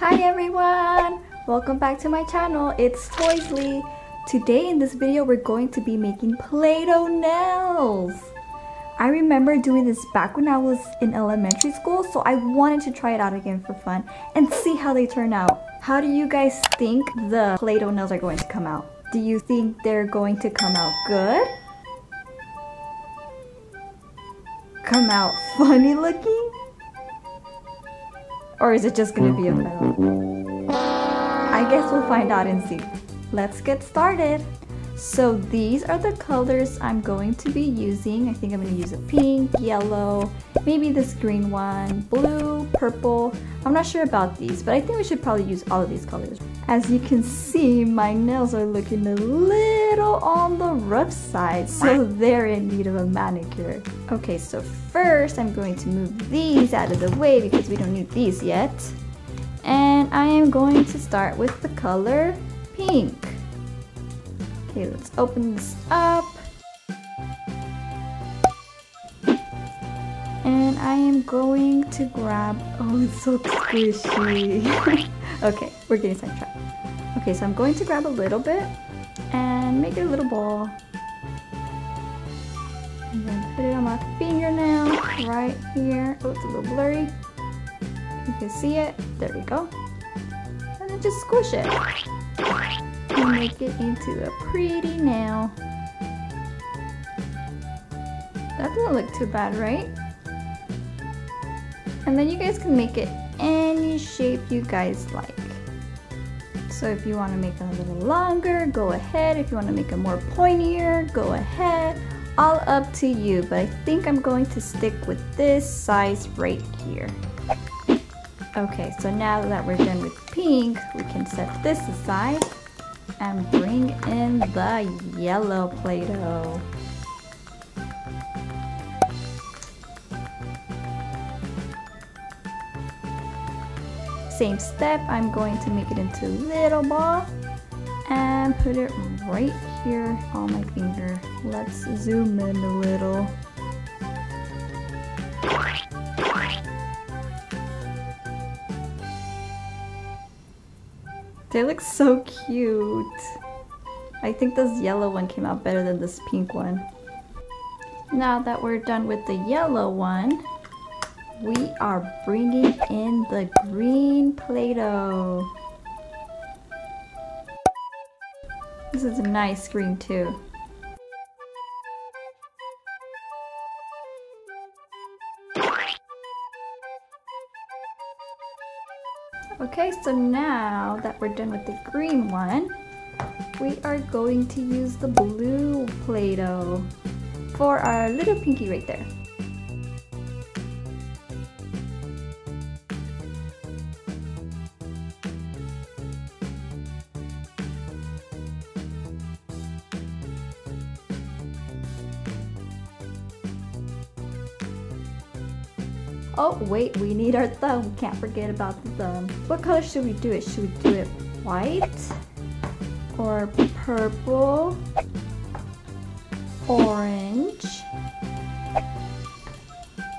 Hi everyone! Welcome back to my channel. It's Toysly. Today in this video we're going to be making Play-Doh nails. I remember doing this back when I was in elementary school, so I wanted to try it out again for fun and see how they turn out. How do you guys think the Play-Doh nails are going to come out? Do you think they're going to come out good? Come out funny looking? Or is it just gonna be a metal? I guess we'll find out and see. Let's get started. So these are the colors I'm going to be using. I think I'm gonna use a pink, yellow, maybe this green one, blue, purple. I'm not sure about these, but I think we should probably use all of these colors. As you can see, my nails are looking a little on the rough side, so they're in need of a manicure. Okay, so first I'm going to move these out of the way because we don't need these yet. And I am going to start with the color pink. Okay, let's open this up. And I am going to grab, oh, it's so squishy. Okay, we're getting sidetracked. Okay, so I'm going to grab a little bit and make it a little ball. And then put it on my fingernail right here. Oh, it's a little blurry. You can see it. There we go. And then just squish it. And make it into a pretty nail. That doesn't look too bad, right? And then you guys can make it any shape you guys like. So if you want to make them a little longer, go ahead. If you want to make them more pointier, go ahead. All up to you, but I think I'm going to stick with this size right here. Okay, so now that we're done with pink, we can set this aside and bring in the yellow Play-Doh. Same step, I'm going to make it into a little ball and put it right here on my finger. Let's zoom in a little. They look so cute. I think this yellow one came out better than this pink one. Now that we're done with the yellow one, we are bringing in the green Play-Doh. This is a nice green too. Okay, so now that we're done with the green one, we are going to use the blue Play-Doh for our little pinky right there. Oh wait, we need our thumb. We can't forget about the thumb. What color should we do it? Should we do it white? Or purple? Orange?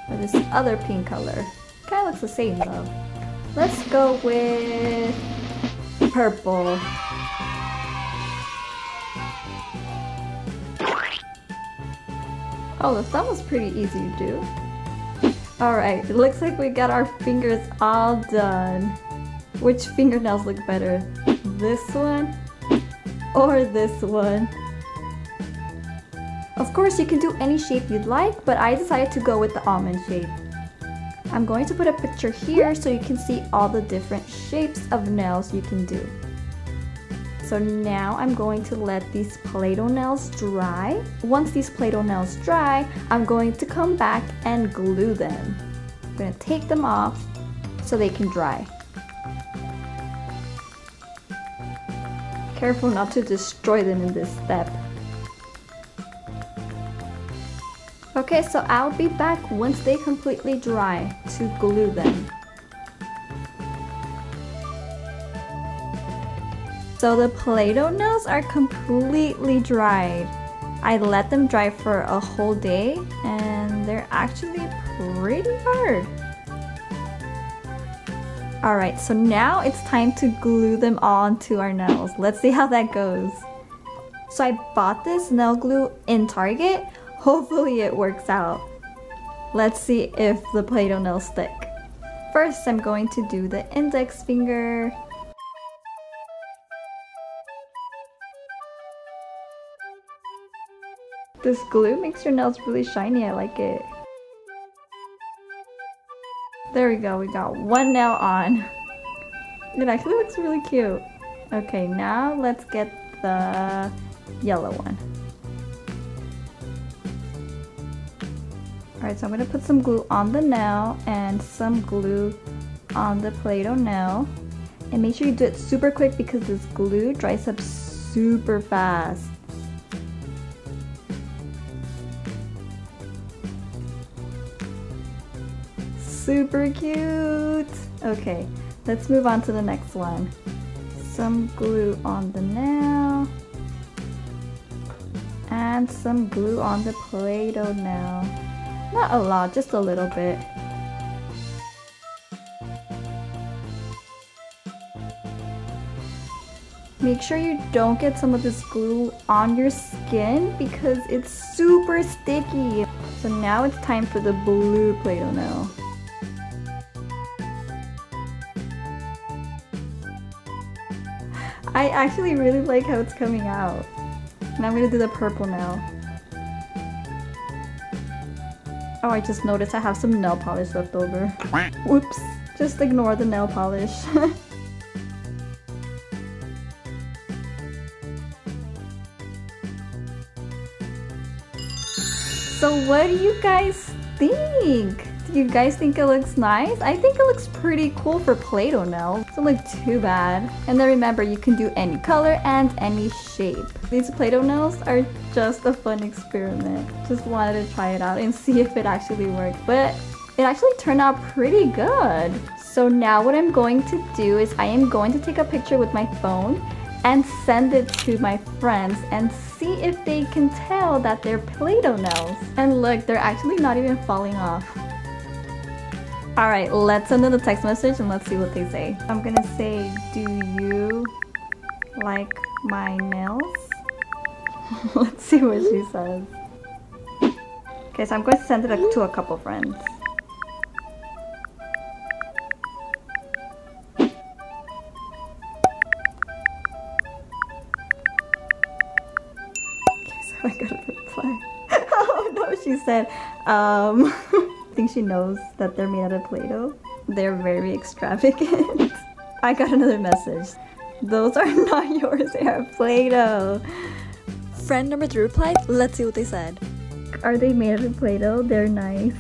Or this other pink color? Kinda looks the same though. Let's go with purple. Oh, the thumb was pretty easy to do. Alright, it looks like we got our fingers all done. Which fingernails look better? This one or this one? Of course you can do any shape you'd like, but I decided to go with the almond shape. I'm going to put a picture here so you can see all the different shapes of nails you can do. So now I'm going to let these Play-Doh nails dry. Once these Play-Doh nails dry, I'm going to come back and glue them. I'm going to take them off so they can dry. Careful not to destroy them in this step. Okay, so I'll be back once they completely dry to glue them. So the Play-Doh nails are completely dried. I let them dry for a whole day and they're actually pretty hard. All right, so now it's time to glue them onto our nails. Let's see how that goes. So I bought this nail glue in Target. Hopefully it works out. Let's see if the Play-Doh nails stick. First, I'm going to do the index finger. This glue makes your nails really shiny, I like it. There we go, we got one nail on. It actually looks really cute. Okay, now let's get the yellow one. Alright, so I'm gonna put some glue on the nail and some glue on the Play-Doh nail. And make sure you do it super quick because this glue dries up super fast. Super cute! Okay, let's move on to the next one. Some glue on the nail. And some glue on the Play-Doh nail. Not a lot, just a little bit. Make sure you don't get some of this glue on your skin because it's super sticky. So now it's time for the blue Play-Doh nail. I actually really like how it's coming out. Now I'm gonna do the purple nail. Oh, I just noticed I have some nail polish left over. Whoops, just ignore the nail polish. So what do you guys think? Do you guys think it looks nice? I think it looks pretty cool for Play-Doh nails. Doesn't look too bad. And then remember, you can do any color and any shape. These Play-Doh nails are just a fun experiment. Just wanted to try it out and see if it actually worked. But it actually turned out pretty good. So now what I'm going to do is I am going to take a picture with my phone and send it to my friends and see if they can tell that they're Play-Doh nails. And look, they're actually not even falling off. Alright, let's send them a text message and let's see what they say. I'm gonna say, do you like my nails? Let's see what she says. Okay, so I'm going to send it to a couple friends. Okay, so I got a reply. Oh no, she said, I think she knows that they're made out of Play-Doh. They're very extravagant. I got another message. Those are not yours, they are Play-Doh. Friend number 3 replied, let's see what they said. Are they made out of Play-Doh? They're nice.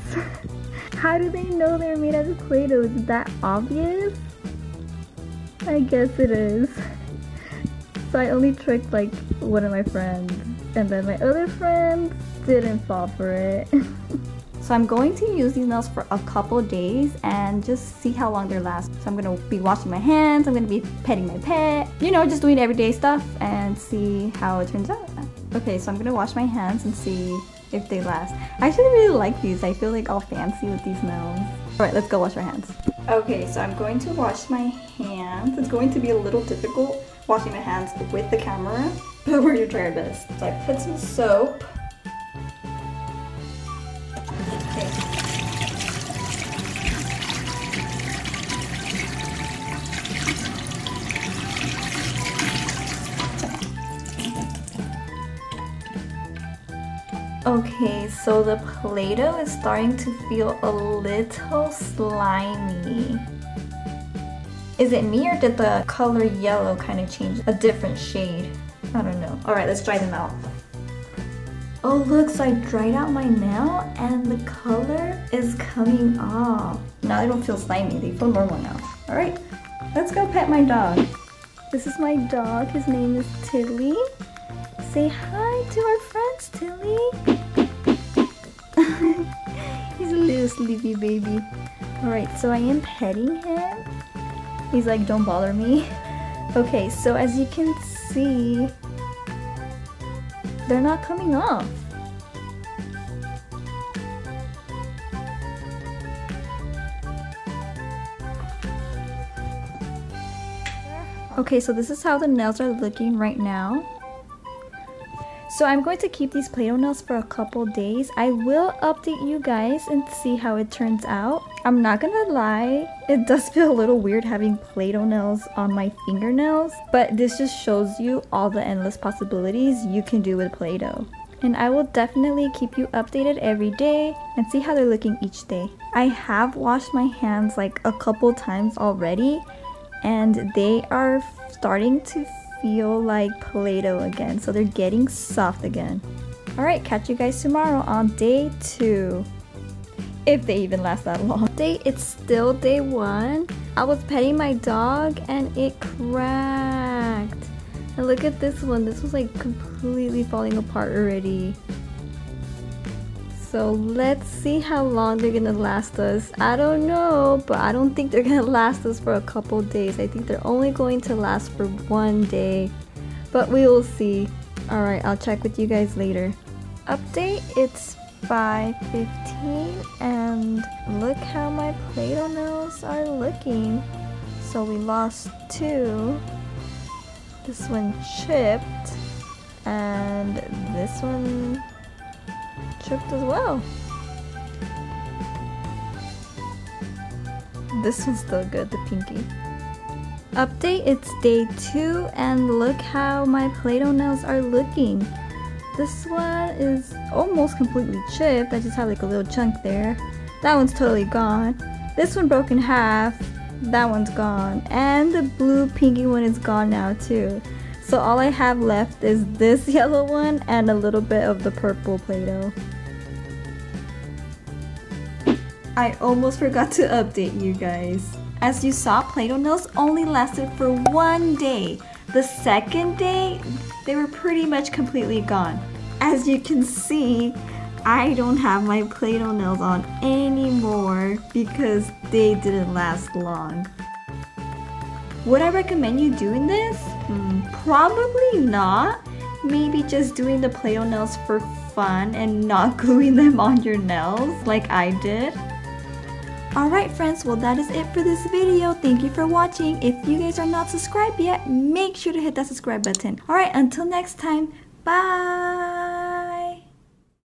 How do they know they're made out of Play-Doh? Is that obvious? I guess it is. So I only tricked like one of my friends. And then my other friends didn't fall for it. So I'm going to use these nails for a couple days and just see how long they last. So I'm going to be washing my hands, I'm going to be petting my pet, you know, just doing everyday stuff and see how it turns out. Okay, so I'm going to wash my hands and see if they last. I actually really like these. I feel like all fancy with these nails. Alright, let's go wash our hands. Okay, so I'm going to wash my hands. It's going to be a little difficult washing my hands with the camera, but we're going to try our best. So I put some soap. Okay, so the Play-Doh is starting to feel a little slimy. Is it me or did the color yellow kind of change a different shade? I don't know. Alright, let's dry them out. Oh look, so I dried out my nail and the color is coming off. Now they don't feel slimy, they feel normal now. Alright, let's go pet my dog. This is my dog, his name is Tilly. Say hi to our friends, Tilly. He's a little sleepy baby. Alright, so I am petting him. He's like, don't bother me. Okay, so as you can see, they're not coming off. Okay, so this is how the nails are looking right now. So I'm going to keep these Play-Doh nails for a couple days. I will update you guys and see how it turns out. I'm not gonna lie, it does feel a little weird having Play-Doh nails on my fingernails, but this just shows you all the endless possibilities you can do with Play-Doh. And I will definitely keep you updated every day and see how they're looking each day. I have washed my hands like a couple times already, and they are starting to feel like Play-Doh again, so they're getting soft again. Alright, catch you guys tomorrow on day 2. If they even last that long. It's still day 1. I was petting my dog and it cracked. And look at this one, this was like completely falling apart already. So let's see how long they're gonna last us. I don't know, but I don't think they're gonna last us for a couple days. I think they're only going to last for one day, but we will see. All right, I'll check with you guys later. Update, it's 5:15 and look how my Play-Doh nails are looking. So we lost 2. This one chipped and this one chipped as well. This one's still good, the pinky. Update, it's day 2 and look how my Play-Doh nails are looking. This one is almost completely chipped. I just have like a little chunk there. That one's totally gone. This one broke in half. That one's gone. And the blue pinky one is gone now too. So all I have left is this yellow one and a little bit of the purple Play-Doh. I almost forgot to update you guys. As you saw, Play-Doh nails only lasted for one day. The second day, they were pretty much completely gone. As you can see, I don't have my Play-Doh nails on anymore because they didn't last long. Would I recommend you doing this? Probably not. Maybe just doing the Play-Doh nails for fun and not gluing them on your nails like I did. Alright friends, well that is it for this video. Thank you for watching. If you guys are not subscribed yet, make sure to hit that subscribe button. Alright, until next time, bye!